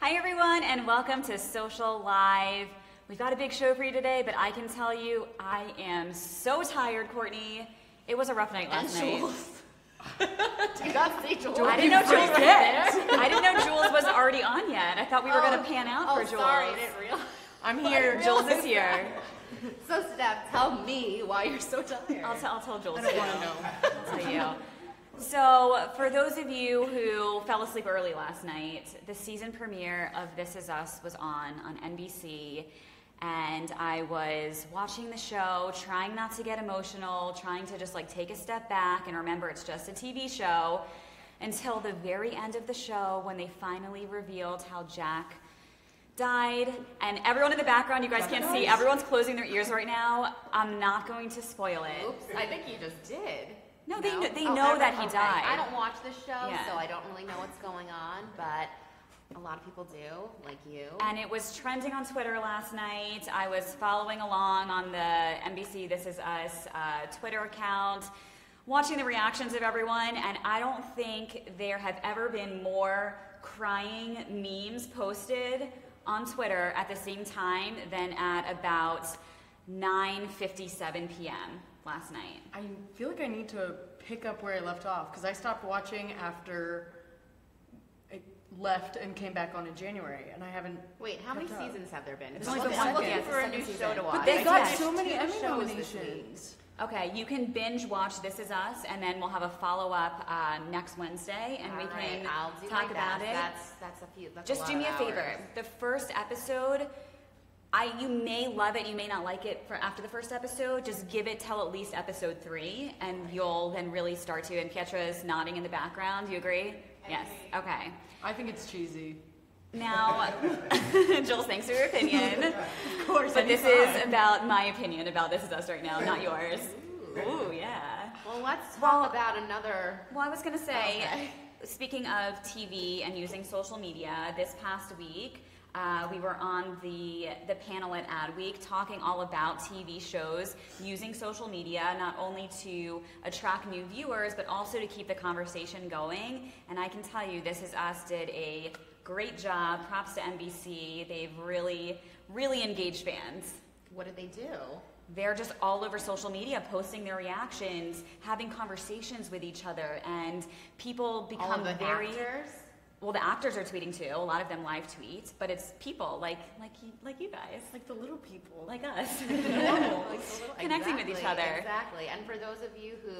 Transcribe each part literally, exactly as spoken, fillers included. Hi everyone, and welcome to Social Live. We've got a big show for you today, but I can tell you I am so tired, Courtney. It was a rough night last night. Jules. Did not see Jules. I didn't know Jules was yet. I didn't know Jules was already on yet. I thought we were oh, going to pan out oh, for Jules. Sorry, I didn't realize. I'm here. Jules is here. So Steph, tell me why you're so tired. I'll, t I'll tell Jules. I don't want to know. I'll tell you. So, for those of you who fell asleep early last night, the season premiere of This Is Us was on on N B C, and I was watching the show, trying not to get emotional, trying to just like take a step back and remember it's just a T V show, until the very end of the show when they finally revealed how Jack died. And everyone in the background, you guys can't see, everyone's closing their ears right now. I'm not going to spoil it. Oops, I think you just did. No, they, no? Kn they oh, know that he okay. died. I don't watch this show, yeah. so I don't really know what's going on, but a lot of people do, like you. And it was trending on Twitter last night. I was following along on the N B C This Is Us uh, Twitter account, watching the reactions of everyone, and I don't think there have ever been more crying memes posted on Twitter at the same time than at about nine fifty-seven p m last night. I feel like I need to pick up where I left off, because I stopped watching after I left and came back on in January, and I haven't. Wait, how many seasons up. have there been? It's only one. I'm looking for a new show to watch. But they got so many Emmy nominations. Okay, you can binge watch This Is Us, and then we'll have a follow up uh, next Wednesday, and All we right, can I'll do talk about it. That's that's a few. That's Just a lot do me a hours. favor. The first episode. I, you may love it, you may not like it for after the first episode. Just give it till at least episode three, and you'll then really start to. And Pietra's nodding in the background. Do you agree? I yes. Agree. Okay. I think it's cheesy. Now, Jules, thanks for your opinion. Of course. But this fine. is about my opinion about This Is Us right now, not yours. Ooh, Ooh yeah. Well, let's talk well, about another. Well, I was going to say, okay. speaking of T V and using social media, this past week, Uh, we were on the, the panel at Ad Week talking all about T V shows using social media, not only to attract new viewers, but also to keep the conversation going. And I can tell you, This Is Us did a great job. Props to N B C. They've really, really engaged fans. What did they do? They're just all over social media, posting their reactions, having conversations with each other, and people become all of the very... actors? Well, the actors are tweeting too. A lot of them live tweet, but it's people like like you, like you guys, like the little people, like us, like the normal, like the little, connecting exactly, with each other. Exactly. And for those of you who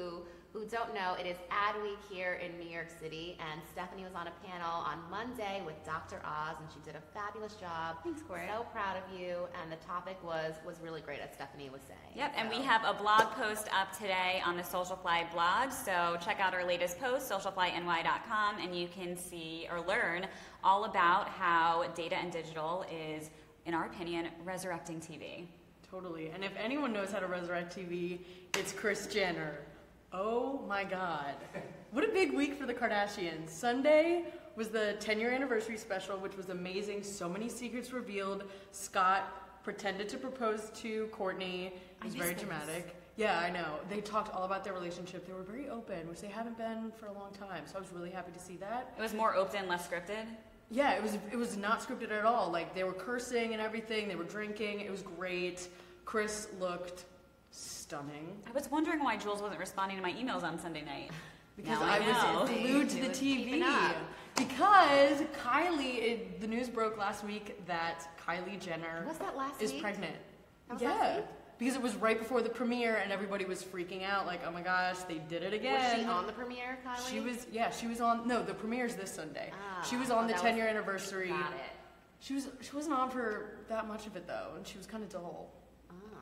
who don't know, it is Ad Week here in New York City, and Stephanie was on a panel on Monday with Doctor Oz, and she did a fabulous job. Thanks, Courtney. So proud of you, and the topic was was really great, as Stephanie was saying. Yep, so. And we have a blog post up today on the Socialfly blog, so check out our latest post, socialfly N Y dot com, and you can see or learn all about how data and digital is, in our opinion, resurrecting T V. Totally, and if anyone knows how to resurrect T V, it's Kris Jenner. Oh my God. What a big week for the Kardashians. Sunday was the ten year anniversary special, which was amazing. So many secrets revealed. Scott pretended to propose to Courtney. It was very dramatic. Yeah, I know. They talked all about their relationship. They were very open, which they haven't been for a long time. So I was really happy to see that. It was more open, less scripted? Yeah, it was, it was not scripted at all. Like, they were cursing and everything. They were drinking. It was great. Kris looked stunning. I was wondering why Jules wasn't responding to my emails on Sunday night. Because I, I was glued to the T V. Because Kylie, it, the news broke last week that Kylie Jenner was that last is week? pregnant. That was yeah, last week? Because it was right before the premiere, and everybody was freaking out, like, oh my gosh, they did it again. Was she on the premiere, Kylie? She was. Yeah, she was on. No, the premiere's this Sunday. Ah, she was on well, the ten year was, anniversary. Got it. She was. She wasn't on for that much of it though, and she was kind of dull.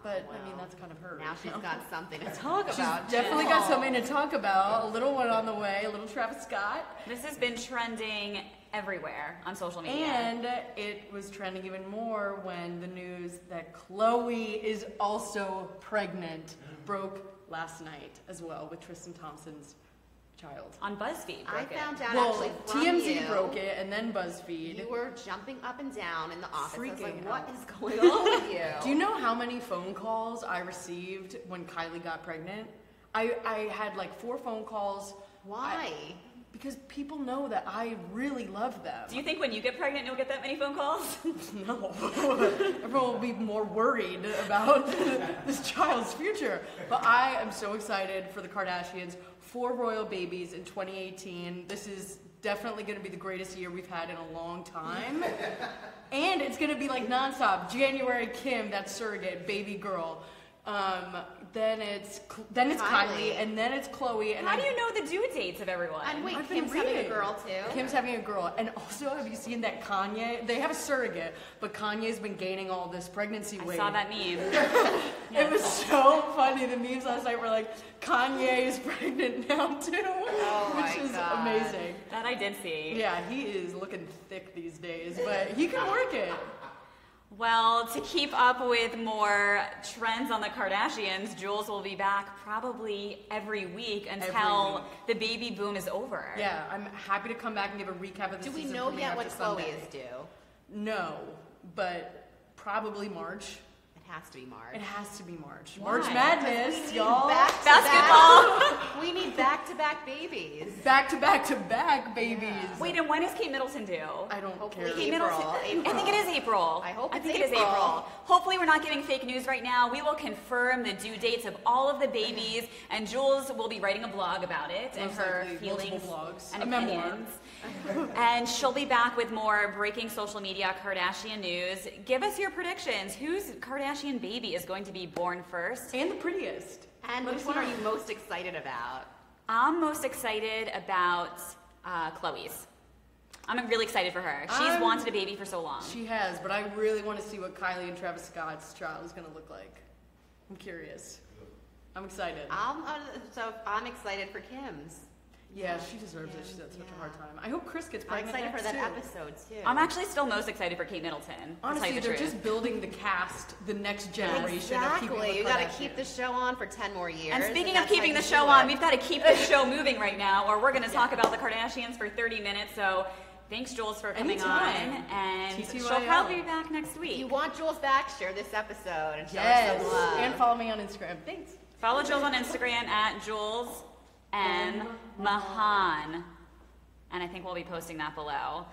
But, wow. I mean, that's kind of her. Now she's got something to talk about. She's definitely oh. got something to talk about. A little one on the way, a little Travis Scott. This has been trending everywhere on social media. And it was trending even more when the news that Khloé is also pregnant broke last night as well, with Tristan Thompson's child. On Buzzfeed broke I it. found out well, actually from T M Z you, broke it, and then Buzzfeed. You were jumping up and down in the office. Freaking I was like, what out. is going on with you? Do you know how many phone calls I received when Kylie got pregnant? I, I had like four phone calls. Why? I, because people know that I really love them. Do you think when you get pregnant you'll get that many phone calls? No. Everyone will be more worried about this child's future. But I am so excited for the Kardashians. Four royal babies in twenty eighteen. This is definitely going to be the greatest year we've had in a long time. And it's going to be like nonstop. January, Kim, that surrogate baby girl. Um, then it's then it's Kylie. Kylie, and then it's Khloé. And how do you know the due dates of everyone? And wait, I've Kim's having a girl too. Kim's having a girl, and also have you seen that Kanye? They have a surrogate, but Kanye's been gaining all this pregnancy weight. I saw that meme. Yeah. It was so funny. The memes last night were like, Kanye is pregnant now too, oh which my is God. amazing. That I did see. Yeah, he is looking thick these days, but he can work it. Well, to keep up with more trends on the Kardashians, Jules will be back probably every week until every week. the baby boom is over. Yeah, I'm happy to come back and give a recap of the Do season we know yet what Khloé is due? No, but probably March. It has to be March. It has to be March. Why? March Madness, y'all. Basketball. We need back-to-back babies. Back-to-back-to-back babies. Yeah. Wait, and when is Kate Middleton due? I don't Hopefully care. Kate Middleton. April. I think it is April. I hope it's I think April. it is April. Hopefully we're not giving fake news right now. We will confirm the due dates of all of the babies, and Jules will be writing a blog about it Most and her feelings blogs. and a opinions. And she'll be back with more breaking social media Kardashian news. Give us your predictions. Who's Kardashian? Baby is going to be born first. And the prettiest. And Let which one know. are you most excited about? I'm most excited about uh, Khloé's. I'm really excited for her. She's um, wanted a baby for so long. She has, but I really want to see what Kylie and Travis Scott's child is going to look like. I'm curious. I'm excited. I'm, uh, so I'm excited for Kim's. Yeah, she deserves it. She's had such yeah. a hard time. I hope Kris gets pregnant. I'm excited for that too. episode too. I'm actually still most excited for Kate Middleton. Honestly, the they're truth. just building the cast, the next generation. Exactly. Of people you got to keep the show on for ten more years. And speaking and of keeping the show on, we've got to keep the show moving right now, or we're going to talk about the Kardashians for thirty minutes. So. Thanks, Jules, for coming Anytime. on, and she'll probably be back next week. If you want Jules back, share this episode and show us some love. And follow me on Instagram. Thanks. Follow Jules on Instagram at Jules. M. Mahan. And I think we'll be posting that below.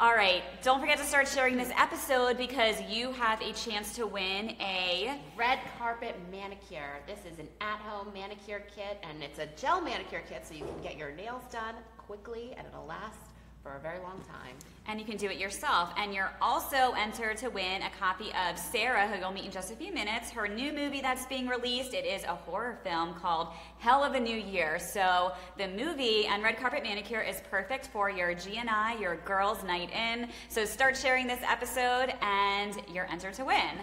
All right, don't forget to start sharing this episode because you have a chance to win a red carpet manicure. This is an at-home manicure kit, and it's a gel manicure kit so you can get your nails done quickly and it'll last for a very long time. And you can do it yourself. And you're also entered to win a copy of Sarah, who you'll meet in just a few minutes, her new movie that's being released. It is a horror film called Hell of a New Year. So the movie and Red Carpet Manicure is perfect for your G and I, your girls' night in. So start sharing this episode and you're entered to win.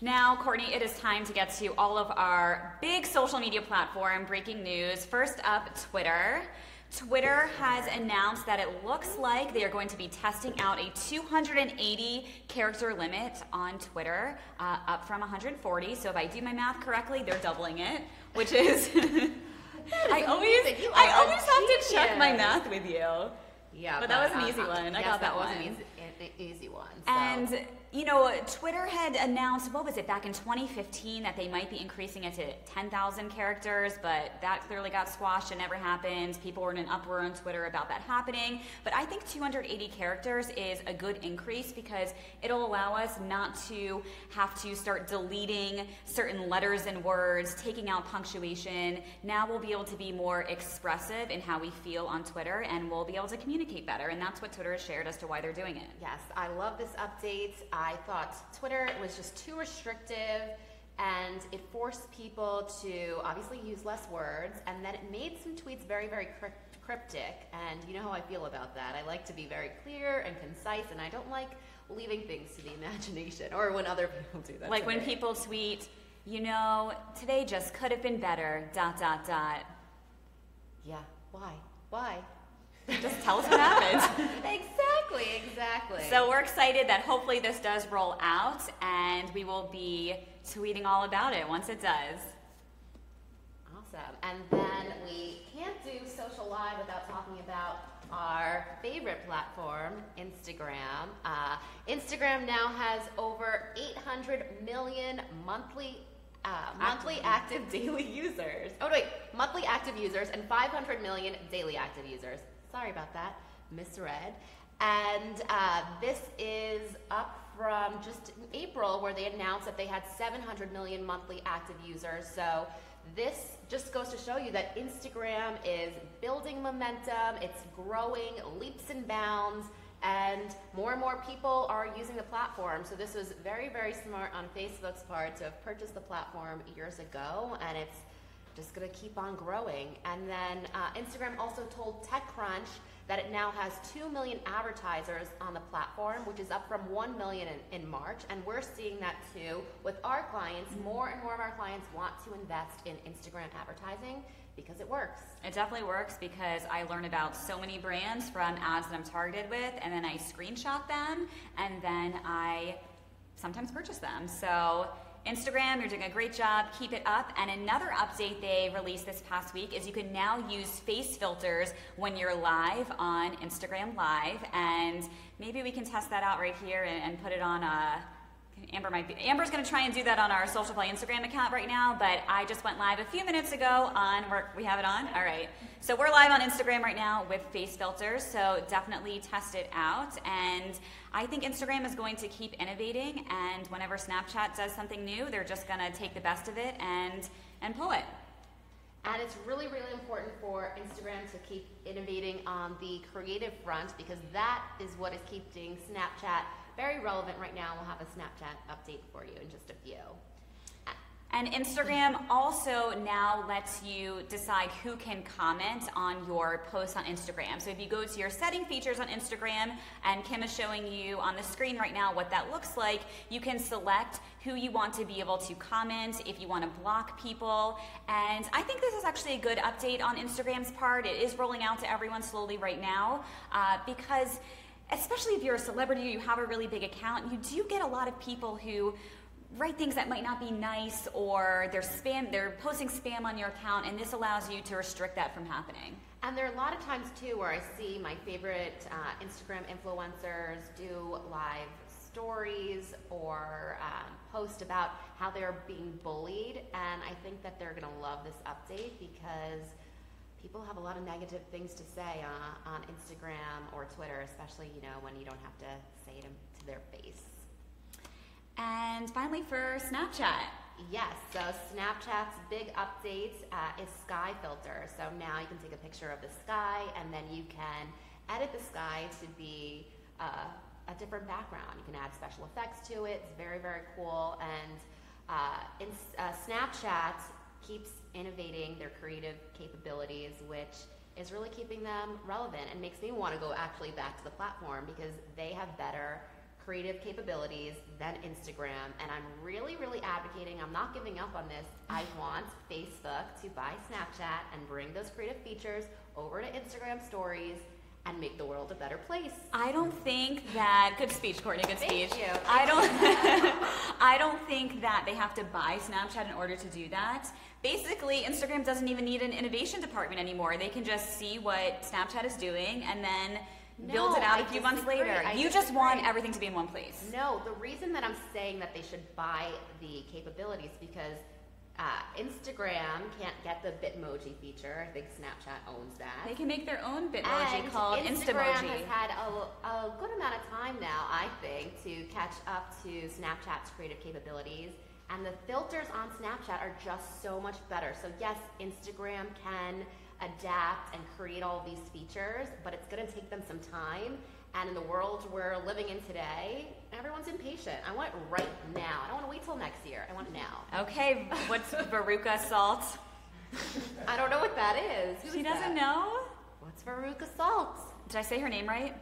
Now, Courtney, it is time to get to all of our big social media platform breaking news. First up, Twitter. Twitter has announced that it looks like they are going to be testing out a two hundred eighty character limit on Twitter, uh, up from one hundred forty. So if I do my math correctly, they're doubling it, which is, is I always I always have to check my math with you. Yeah, but, but that was an easy uh, one. I yes, got that, that was one. An easy, an easy one. So. And you know, Twitter had announced, what was it, back in twenty fifteen, that they might be increasing it to ten thousand characters, but that clearly got squashed and never happened. People were in an uproar on Twitter about that happening. But I think two hundred eighty characters is a good increase because it'll allow us not to have to start deleting certain letters and words, taking out punctuation. Now we'll be able to be more expressive in how we feel on Twitter, and we'll be able to communicate better, and that's what Twitter has shared as to why they're doing it. Yes, I love this update. I thought Twitter was just too restrictive, and it forced people to obviously use less words, and then it made some tweets very, very cryptic, and you know how I feel about that. I like to be very clear and concise, and I don't like leaving things to the imagination, or when other people do that. Like when people tweet, you know, today just could have been better, dot, dot, dot. Yeah, why? Why? Just tell us what happened. Exactly, exactly. So we're excited that hopefully this does roll out, and we will be tweeting all about it once it does. Awesome. And then we can't do Social Live without talking about our favorite platform, Instagram. Uh, Instagram now has over eight hundred million monthly Uh, monthly active, active daily users. Oh, wait, monthly active users and five hundred million daily active users. Sorry about that, misread. And uh, this is up from just in April, where they announced that they had seven hundred million monthly active users. So this just goes to show you that Instagram is building momentum, it's growing leaps and bounds, and more and more people are using the platform. So this was very, very smart on Facebook's part to have purchased the platform years ago, and it's just gonna keep on growing. And then uh, Instagram also told TechCrunch that it now has two million advertisers on the platform, which is up from one million in, in March, and we're seeing that too with our clients. More and more of our clients want to invest in Instagram advertising because it works. It definitely works because I learn about so many brands from ads that I'm targeted with, and then I screenshot them, and then I sometimes purchase them. So Instagram, you're doing a great job, keep it up. And another update they released this past week is you can now use face filters when you're live on Instagram Live, and maybe we can test that out right here and, and put it on a, Amber might be, Amber's gonna try and do that on our Socialfly Instagram account right now, but I just went live a few minutes ago on, we're, we have it on? All right. So we're live on Instagram right now with face filters, so definitely test it out. And I think Instagram is going to keep innovating, and whenever Snapchat does something new, they're just gonna take the best of it and, and pull it. And it's really, really important for Instagram to keep innovating on the creative front, because that is what is keeping Snapchat very relevant right now. We'll have a Snapchat update for you in just a few. And Instagram also now lets you decide who can comment on your posts on Instagram. So if you go to your setting features on Instagram, and Kim is showing you on the screen right now what that looks like, you can select who you want to be able to comment, if you want to block people. And I think this is actually a good update on Instagram's part. It is rolling out to everyone slowly right now, uh, because especially if you're a celebrity or you have a really big account, you do get a lot of people who write things that might not be nice, or they're spam, they're posting spam on your account, and this allows you to restrict that from happening. And there are a lot of times too where I see my favorite uh, Instagram influencers do live stories or um, post about how they're being bullied, and I think that they're gonna love this update because people have a lot of negative things to say uh, on Instagram or Twitter, especially, you know, when you don't have to say it to their face. And finally, for Snapchat. Yes, so Snapchat's big update uh, is sky filter. So now you can take a picture of the sky, and then you can edit the sky to be uh, a different background. You can add special effects to it. It's very, very cool. And uh, in, uh, Snapchat keeps innovating their creative capabilities, which is really keeping them relevant and makes me want to go actually back to the platform because they have better creative capabilities than Instagram. And I'm really, really advocating, I'm not giving up on this. I want Facebook to buy Snapchat and bring those creative features over to Instagram stories and make the world a better place. I don't think that, good speech, Courtney, good speech. Thank you. I don't, I don't think that they have to buy Snapchat in order to do that. Basically, Instagram doesn't even need an innovation department anymore. They can just see what Snapchat is doing and then no, build it out I a few disagree. months later. I you disagree. just want everything to be in one place. No, the reason that I'm saying that they should buy the capabilities because Uh, Instagram can't get the Bitmoji feature. I think Snapchat owns that. They can make their own Bitmoji and called Instagram Instamoji. Instagram has had a, a good amount of time now, I think, to catch up to Snapchat's creative capabilities. And the filters on Snapchat are just so much better. So yes, Instagram can adapt and create all these features, but it's going to take them some time. And in the world we're living in today, everyone's impatient. I want it right now. I don't want to wait till next year. I want it now. Okay, what's Veruca Salt? I don't know what that is. Who she is doesn't that? know? What's Veruca Salt? Did I say her name right?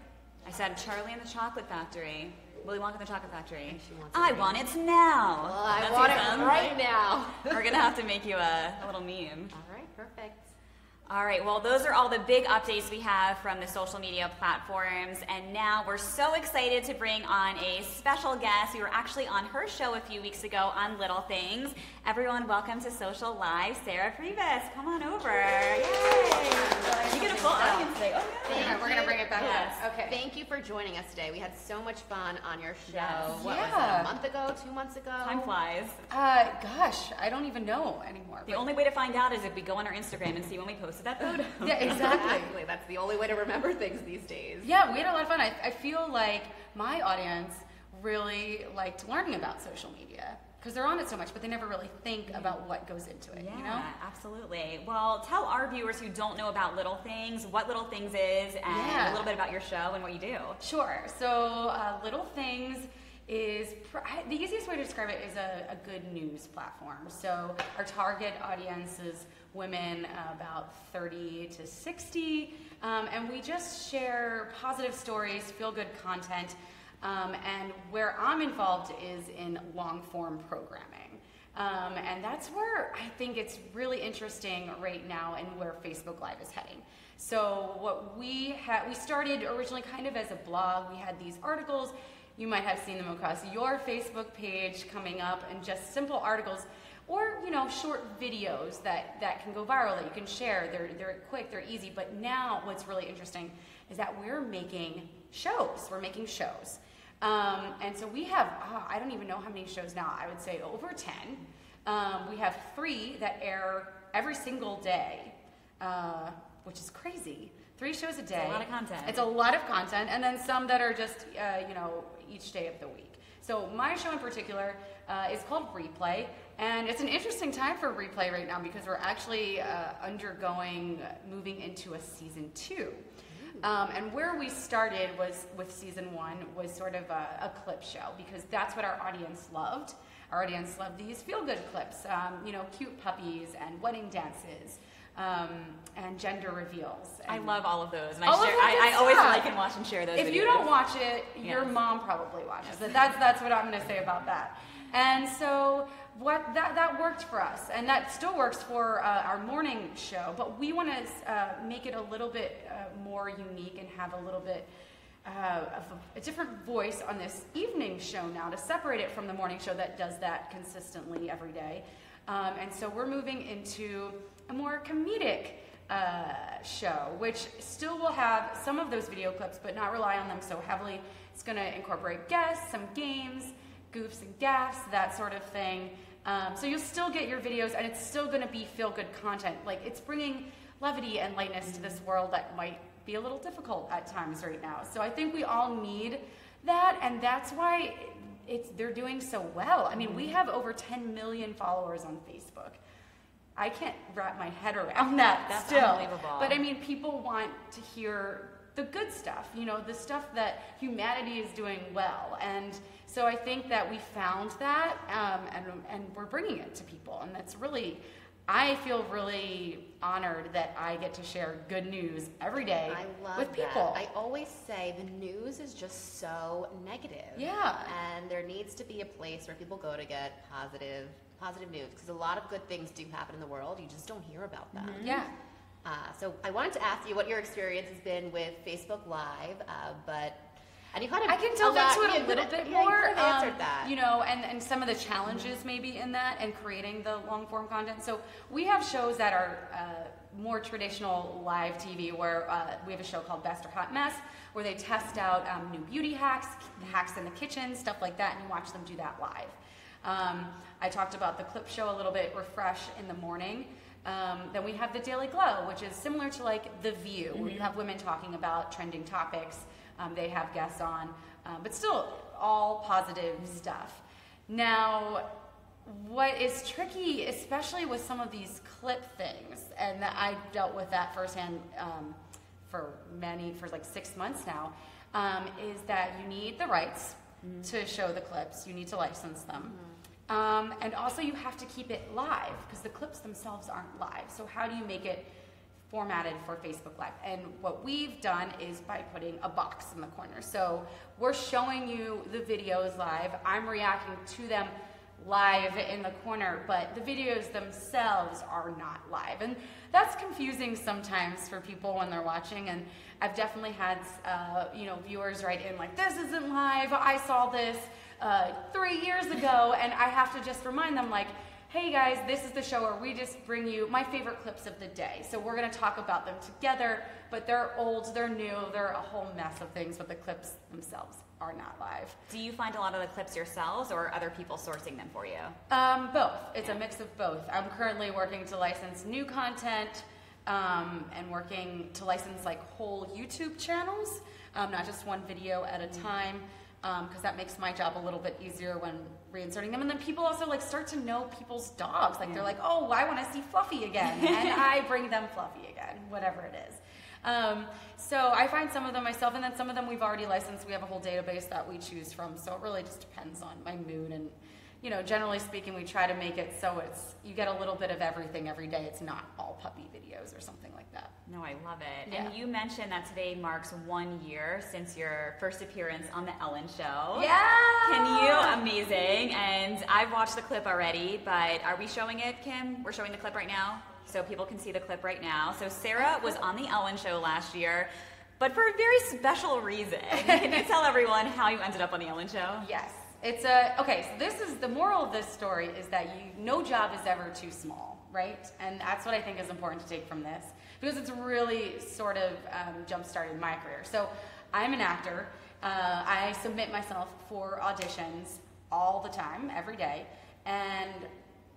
I said Charlie and the Chocolate Factory. Willy Wonka and the Chocolate Factory. She wants I want it now. Well, I That's want it right now. We're going to have to make you a, a little meme. All right, perfect. All right, well, those are all the big updates we have from the social media platforms. And now we're so excited to bring on a special guest. We were actually on her show a few weeks ago on Little Things. Everyone, welcome to Social Live, Sarah Pribis. Come on over. Yay. Yay. You get a full audience today. Oh, yeah. Thank We're going to bring it back yes. up. Okay. Thank you for joining us today. We had so much fun on your show. Yes. What yeah. was it, a month ago, two months ago? Time flies. Uh, gosh, I don't even know anymore. The only way to find out is if we go on our Instagram and see when we posted that photo. Yeah, exactly. exactly. That's the only way to remember things these days. Yeah, we had a lot of fun. I, I feel like my audience really liked learning about social media because they're on it so much, but they never really think yeah. about what goes into it, yeah, you know? Yeah, absolutely. Well, tell our viewers who don't know about Little Things what Little Things is and yeah. a little bit about your show and what you do. Sure. So uh, Little Things is, pr the easiest way to describe it is a, a good news platform. So our target audience is women uh, about thirty to sixty, um, and we just share positive stories, feel-good content, um, and where I'm involved is in long-form programming. Um, and that's where I think it's really interesting right now and where Facebook Live is heading. So what we had, we started originally kind of as a blog. We had these articles. You might have seen them across your Facebook page coming up, and just simple articles or, you know, short videos that, that can go viral, that you can share. They're, they're quick, they're easy. But now what's really interesting is that we're making shows. We're making shows. Um, and so we have, oh, I don't even know how many shows now. I would say over ten. Um, we have three that air every single day, uh, which is crazy. Three shows a day. It's a lot of content. It's a lot of content. And then some that are just, uh, you know, each day of the week. So my show in particular uh, is called Replay, and it's an interesting time for Replay right now because we're actually uh, undergoing, uh, moving into a season two. Um, and where we started was with season one was sort of a, a clip show because that's what our audience loved. Our audience loved these feel-good clips, um, you know, cute puppies and wedding dances. Um, and gender reveals. And I love all of those. And I, share, I, I always like and watch and share those. If videos. You don't watch it, your yes. mom probably watches yes. it. That's, that's what I'm going to say about that. And so what that, that worked for us. And that still works for uh, our morning show. But we want to uh, make it a little bit uh, more unique and have a little bit uh, of a, a different voice on this evening show now to separate it from the morning show that does that consistently every day. Um, and so we're moving into a more comedic uh, show, which still will have some of those video clips, but not rely on them so heavily. It's going to incorporate guests, some games, goofs and gaffes, that sort of thing. Um, so you'll still get your videos, and it's still going to be feel-good content. Like, it's bringing levity and lightness mm-hmm. to this world that might be a little difficult at times right now. So I think we all need that, and that's why it's they're doing so well. I mean, mm-hmm. we have over ten million followers on Facebook. I can't wrap my head around that. That's still unbelievable. But I mean, people want to hear the good stuff, you know, the stuff that humanity is doing well. And so I think that we found that, um, and, and we're bringing it to people. And that's really, I feel really honored that I get to share good news every day I love with people. That. I always say the news is just so negative. Yeah. And there needs to be a place where people go to get positive Positive news, because a lot of good things do happen in the world. You just don't hear about them. Mm-hmm. Yeah. Uh, so I wanted to ask you what your experience has been with Facebook Live, uh, but and you kind of I can delve into it a little bit more. Yeah, you kind of answered um, that. You know, and and some of the challenges mm-hmm. maybe in that and creating the long form content. So we have shows that are uh, more traditional live T V, where uh, we have a show called Best or Hot Mess, where they test out um, new beauty hacks, hacks in the kitchen, stuff like that, and you watch them do that live. Um, I talked about the clip show a little bit, refresh in the morning. Um, then we have the Daily Glow, which is similar to like The View, mm-hmm. where you have women talking about trending topics. Um, they have guests on, uh, but still all positive mm-hmm. stuff. Now, what is tricky, especially with some of these clip things, and I dealt with that firsthand um, for many, for like six months now, um, is that you need the rights mm-hmm. to show the clips. You need to license them. Mm-hmm. Um, and also you have to keep it live because the clips themselves aren't live. So how do you make it formatted for Facebook Live? And what we've done is by putting a box in the corner. So we're showing you the videos live. I'm reacting to them live in the corner, but the videos themselves are not live. And that's confusing sometimes for people when they're watching, and I've definitely had uh, you know, viewers write in like, this isn't live, I saw this uh, three years ago, and I have to just remind them like, hey guys, this is the show where we just bring you my favorite clips of the day. So we're gonna talk about them together, but they're old, they're new, they're a whole mess of things, but the clips themselves are not live. Do you find a lot of the clips yourselves or other people sourcing them for you? Um, both, it's yeah. a mix of both. I'm currently working to license new content um, and working to license like whole YouTube channels, um, not just one video at a time. Because um, that makes my job a little bit easier when reinserting them. And then people also like start to know people's dogs. Like yeah. they're like, oh, I want to see Fluffy again. And I bring them Fluffy again, whatever it is. Um, so I find some of them myself, and then some of them we've already licensed. We have a whole database that we choose from. So it really just depends on my mood. And, you know, generally speaking, we try to make it so it's, you get a little bit of everything every day. It's not all puppy videos or something like that. No, I love it. Yeah. And you mentioned that today marks one year since your first appearance on The Ellen Show. Yeah! Can you? Amazing. And I've watched the clip already, but are we showing it, Kim? We're showing the clip right now, so people can see the clip right now. So Sarah was on The Ellen Show last year, but for a very special reason. Can you tell everyone how you ended up on The Ellen Show? Yes. It's a, okay, so this is, the moral of this story is that you, no job is ever too small, right? And that's what I think is important to take from this, because it's really sort of um, jump-started my career. So I'm an actor, uh, I submit myself for auditions all the time, every day, and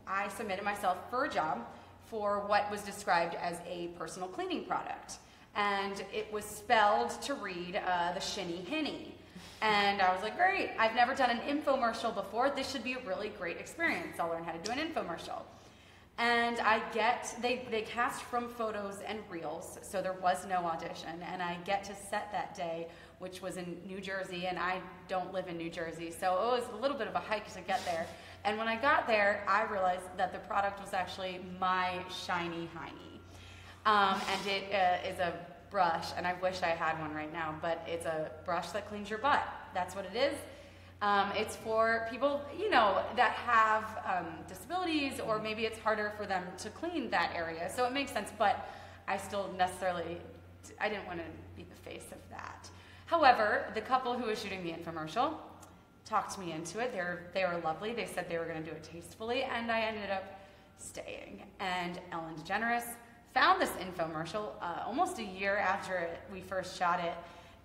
I submitted myself for a job for what was described as a personal cleaning product. And it was spelled to read uh, the Shiny Hiney. And I was like, great, I've never done an infomercial before. This should be a really great experience. I'll learn how to do an infomercial. And I get, they, they cast from photos and reels, so there was no audition. And I get to set that day, which was in New Jersey, and I don't live in New Jersey, so it was a little bit of a hike to get there. And when I got there, I realized that the product was actually my Shiny Hiney. Um, and it uh, is a brush, and I wish I had one right now, but it's a brush that cleans your butt. That's what it is. Um, it's for people, you know, that have um, disabilities, or maybe it's harder for them to clean that area. So it makes sense, but I still necessarily, I didn't want to be the face of that. However, the couple who was shooting the infomercial talked me into it. They were, they were lovely. They said they were going to do it tastefully, and I ended up staying. And Ellen DeGeneres found this infomercial uh, almost a year after it, we first shot it,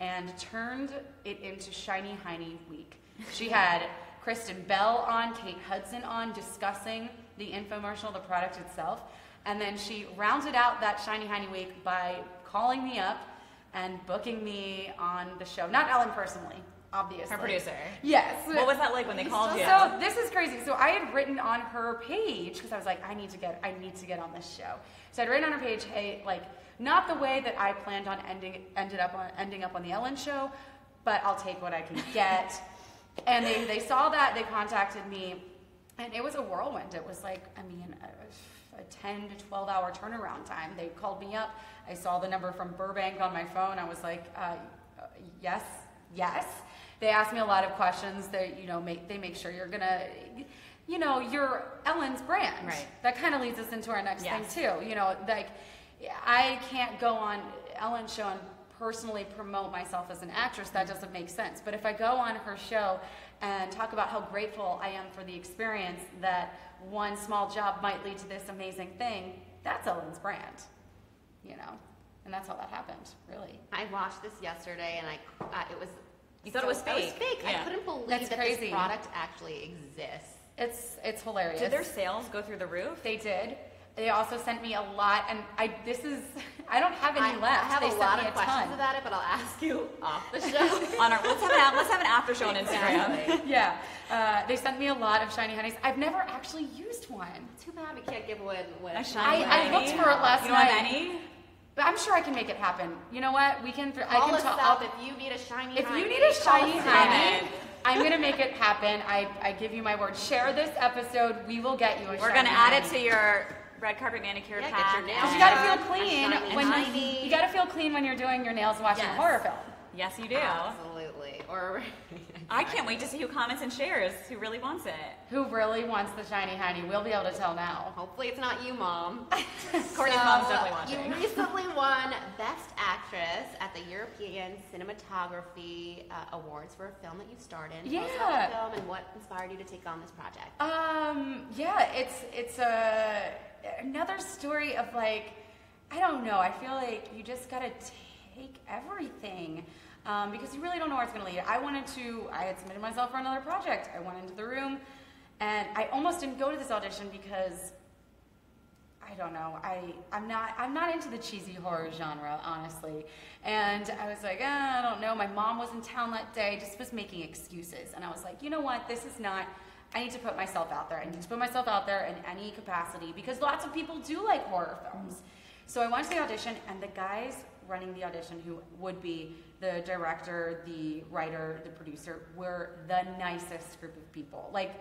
and turned it into Shiny Hiney Week. She had Kristen Bell on, Kate Hudson on, discussing the infomercial, the product itself, and then she rounded out that Shiny Hiney Week by calling me up and booking me on the show. Not Ellen personally, obviously. Her producer. Yes. What was that like when they called so, you? So this is crazy. So I had written on her page, because I was like, I need to get, I need to get on this show. So I'd written on her page, hey, like, not the way that I planned on ending, ended up on ending up on The Ellen Show, but I'll take what I can get. And they, they saw that, they contacted me, and it was a whirlwind. It was like, I mean, a, a ten to twelve hour turnaround time. They called me up. I saw the number from Burbank on my phone. I was like, uh, yes, yes. They asked me a lot of questions. They, you know, make, they make sure you're gonna, you know, you're Ellen's brand. Right. That kind of leads us into our next yes. thing too. You know, like, I can't go on Ellen's show and personally promote myself as an actress. That doesn't make sense. But if I go on her show and talk about how grateful I am for the experience, that one small job might lead to this amazing thing, that's Ellen's brand, you know? And that's how that happened, really. I watched this yesterday, and I, uh, it was, You thought so it was fake. It was fake. Yeah. I couldn't believe That's that crazy. This product actually exists. It's it's hilarious. Did their sales go through the roof? They did. They also sent me a lot, and I this is I don't have any I, left. I have they a lot of a questions ton. About it, but I'll ask you off the show. On our let's have an let's have an after show on Instagram. Yeah, uh, they sent me a lot of Shiny Hineys. I've never actually used one. Too bad we can't give one. With a shiny I, I looked for it last you night. You don't have any? But I'm sure I can make it happen. You know what? We can. Th call I can us talk up if you need a shiny. If honey, you need a shiny honey, I'm gonna make it happen. I I give you my word. Share this episode. We will get you a. We're shiny We're gonna add honey. It to your red carpet manicure yeah, pack. Get your nails. You gotta feel clean when you gotta feel clean when you're doing your nails and watching yes. horror films. Yes, you do. Absolutely. Or exactly. I can't wait to see who comments and shares, who really wants it. Who really wants the Shiny Hiney. We'll be able to tell now. Hopefully it's not you, Mom. Courtney's so, mom's definitely watching. You recently won Best Actress at the European Cinematography uh, Awards for a film that you starred in. Yeah. Tell us about the film and what inspired you to take on this project. Um, yeah, it's, it's a, another story of like, I don't know, I feel like you just gotta take everything um, because you really don't know where it's gonna lead. I wanted to, I had submitted myself for another project. I went into the room and I almost didn't go to this audition because, I don't know, I, I'm not I'm not into the cheesy horror genre, honestly. And I was like, eh, I don't know, my mom was in town that day, just was making excuses. And I was like, you know what, this is not, I need to put myself out there. I need to put myself out there in any capacity because lots of people do like horror films. So I went to the audition, and the guys running the audition, who would be the director, the writer, the producer, were the nicest group of people. Like,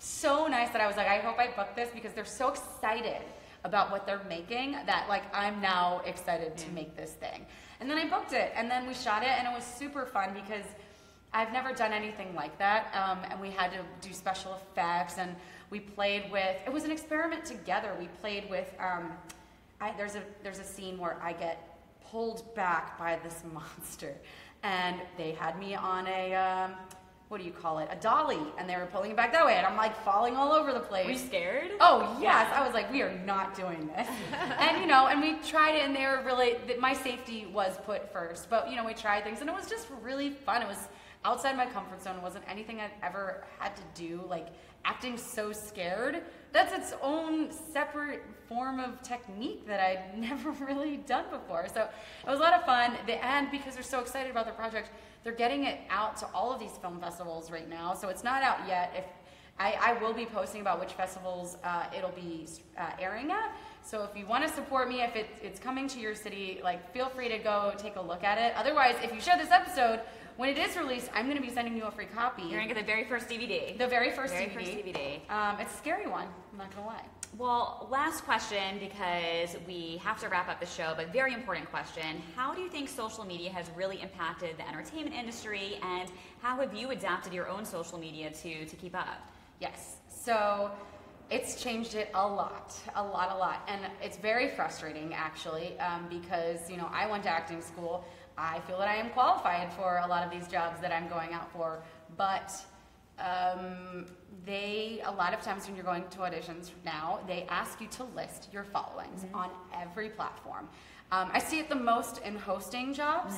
so nice that I was like, I hope I book this because they're so excited about what they're making that like I'm now excited to make this thing. And then I booked it, and then we shot it, and it was super fun because I've never done anything like that, um, and we had to do special effects, and we played with, it was an experiment together, we played with, um, I, there's a there's a scene where I get pulled back by this monster, and they had me on a um, what do you call it? A dolly, and they were pulling it back that way, and I'm like falling all over the place. Were you scared? Oh yes, I was like, we are not doing this, and you know, and we tried it, and they were really my safety was put first, but you know, we tried things, and it was just really fun. It was outside my comfort zone. It wasn't anything I'd ever had to do, like acting so scared. That's its own separate form of technique that I'd never really done before. So it was a lot of fun. The end, because they're so excited about the project, they're getting it out to all of these film festivals right now. So it's not out yet. If I, I will be posting about which festivals uh, it'll be uh, airing at. So if you want to support me, if it, it's coming to your city, like feel free to go take a look at it. Otherwise, if you share this episode, when it is released, I'm going to be sending you a free copy. You're going to get the very first D V D. The very first very D V D. First D V D. Um, it's a scary one. I'm not going to lie. Well, last question, because we have to wrap up the show, but very important question. How do you think social media has really impacted the entertainment industry, and how have you adapted your own social media to, to keep up? Yes. So it's changed it a lot, a lot, a lot. And it's very frustrating, actually, um, because, you know, I went to acting school. I feel that I am qualified for a lot of these jobs that I'm going out for, but um, they, a lot of times when you're going to auditions now, they ask you to list your followings mm-hmm. on every platform. Um, I see it the most in hosting jobs,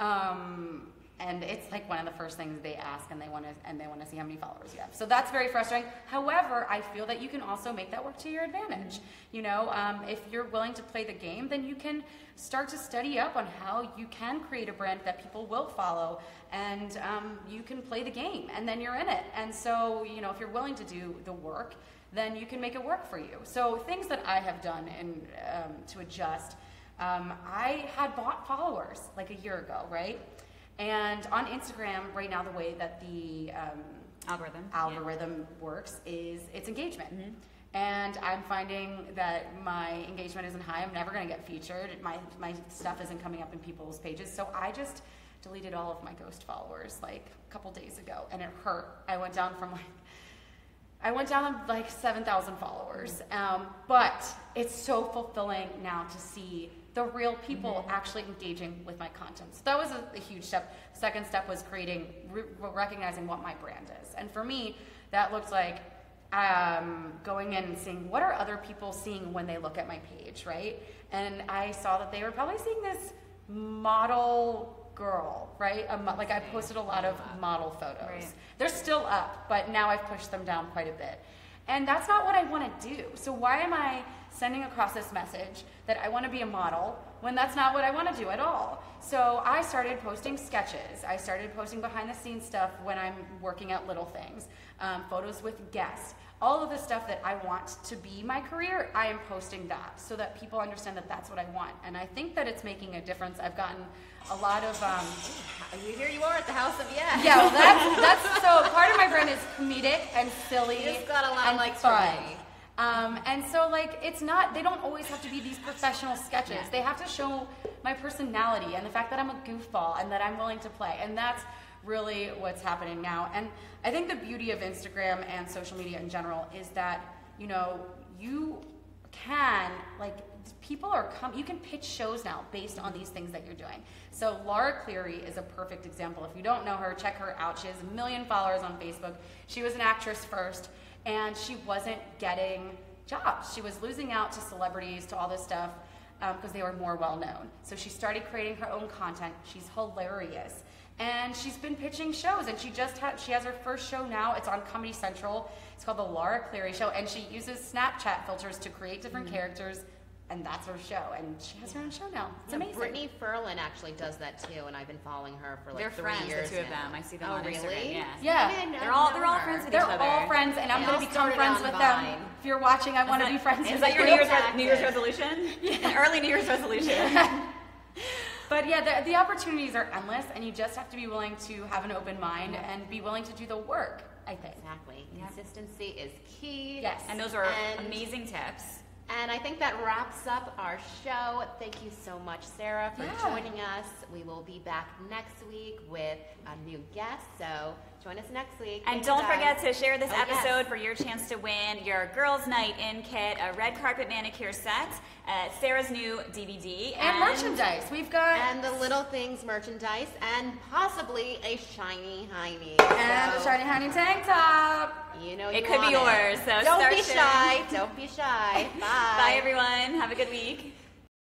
mm-hmm. um, and it's like one of the first things they ask, and they want to and they want to see how many followers you have. So that's very frustrating. However, I feel that you can also make that work to your advantage. You know, um, if you're willing to play the game, then you can start to study up on how you can create a brand that people will follow, and um, you can play the game, and then you're in it. And so, you know, if you're willing to do the work, then you can make it work for you. So things that I have done and um, to adjust, um, I had bought followers like a year ago, right? And on Instagram right now, the way that the um, algorithm algorithm yeah. works is it's engagement. Mm-hmm. And I'm finding that my engagement isn't high. I'm never going to get featured. My my stuff isn't coming up in people's pages. So I just deleted all of my ghost followers like a couple days ago, and it hurt. I went down from like I went down like seven thousand followers. Um, but it's so fulfilling now to see the real people mm-hmm. actually engaging with my content. So that was a, a huge step. The second step was creating, re recognizing what my brand is. And for me, that looked like um, going in and seeing what are other people seeing when they look at my page, right? And I saw that they were probably seeing this model girl, right? A mo like I posted a lot of model photos. Right. They're still up, but now I've pushed them down quite a bit. And that's not what I want to do. So why am I sending across this message that I want to be a model when that's not what I want to do at all? So I started posting sketches. I started posting behind the scenes stuff when I'm working at Little Things, um, photos with guests, all of the stuff that I want to be my career, I am posting that so that people understand that that's what I want. And I think that it's making a difference. I've gotten a lot of, um, here you are at the House of Yes. Yeah, well that's, that's, so part of my brand is comedic and silly. You just got a lot of likes for me. Um, and so like, it's not, they don't always have to be these professional sketches. Yeah. They have to show my personality and the fact that I'm a goofball and that I'm willing to play. And that's really what's happening now. And I think the beauty of Instagram and social media in general is that, you know, you can, like, people are coming, you can pitch shows now based on these things that you're doing. So Laura Cleary is a perfect example. If you don't know her, check her out. She has a million followers on Facebook. She was an actress first, and she wasn't getting jobs. She was losing out to celebrities, to all this stuff, because um, they were more well-known. So she started creating her own content. She's hilarious. And she's been pitching shows, and she just had, she has her first show now. It's on Comedy Central. It's called The Laura Cleary Show, and she uses Snapchat filters to create different mm-hmm. characters, and that's her show, and she has her own show now. It's yeah, amazing. Brittany Ferlin actually does that too, and I've been following her for like they're three friends, years the two now. Of them. I see them oh, on really? Instagram. Yeah, yeah. I mean, they're all they're all friends with they're each other. They're all friends, and I'm they gonna become friends with online. them. If you're watching, I want to be friends. Is with that your New Year's, New Year's resolution? Yeah. An early New Year's resolution. Yeah. But yeah, the, the opportunities are endless, and you just have to be willing to have an open mind yeah. and be willing to do the work. I think exactly. Yeah. Consistency is key. Yes, and those are and amazing tips. And I think that wraps up our show. Thank you so much, Sarah, for yeah. joining us. We will be back next week with a new guest, so join us next week. And Thank don't forget to share this oh, episode yes. for your chance to win your Girls Night In kit, a red carpet manicure set, uh, Sarah's new D V D. And, and merchandise. We've got... And the Little Things merchandise, and possibly a Shiny Hiney. And so, a Shiny Hiney tank top. You know you It could want be yours, it. so Don't be shy. Don't be shy. Bye. Bye, everyone. Have a good week.